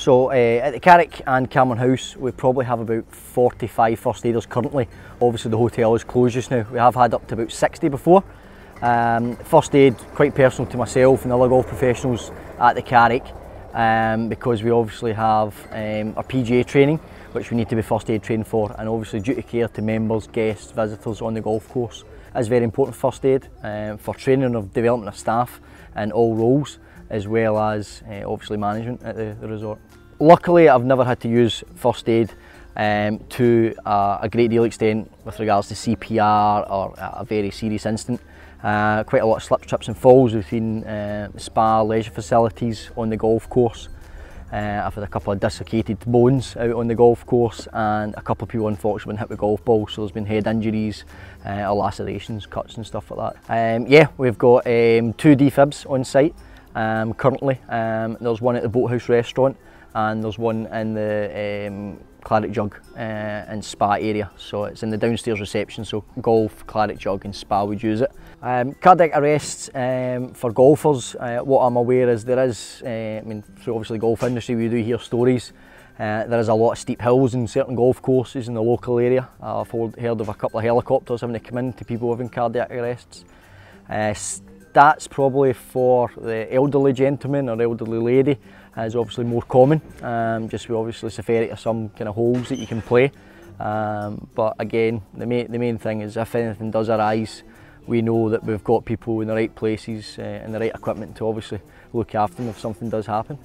So at the Carrick and Cameron House, we probably have about 45 first aiders currently. Obviously the hotel is closed just now. We have had up to about 60 before. First aid, quite personal to myself and other golf professionals at the Carrick, because we obviously have our PGA training, which we need to be first aid trained for, and obviously duty care to members, guests, visitors on the golf course is very important. First aid for training of development of staff in all roles, as well as obviously management at the resort. Luckily, I've never had to use first aid to a great deal extent with regards to CPR or a very serious incident. Quite a lot of slips, trips and falls within spa, leisure facilities on the golf course. I've had a couple of dislocated bones out on the golf course, and a couple of people unfortunately been hit with golf balls, so there's been head injuries or lacerations, cuts and stuff like that. Yeah, we've got 2 defibs on site currently. There's one at the Boathouse restaurant, and there's one in the Claret Jug and Spa area. So it's in the downstairs reception, so golf, Claret Jug and Spa would use it. Cardiac arrests for golfers, what I'm aware is there is, I mean, through obviously the golf industry we do hear stories, there is a lot of steep hills in certain golf courses in the local area. I've heard of a couple of helicopters having to come in to people having cardiac arrests. That's probably for the elderly gentleman or elderly lady is obviously more common, just with obviously severity of some kind of holes that you can play. But again, the main thing is if anything does arise, we know that we've got people in the right places and the right equipment to obviously look after them if something does happen.